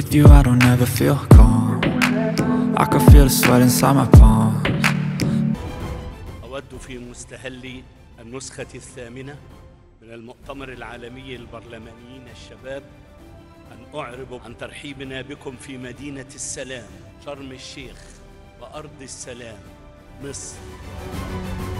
With you I don't ever feel calm. I can feel the sweat inside my palms. أود في مستهلي النسخة الثامنة من المؤتمر العالمي للبرلمانيين الشباب أن أعرب عن ترحيبنا بكم في مدينة السلام شرم الشيخ وأرض السلام مصر.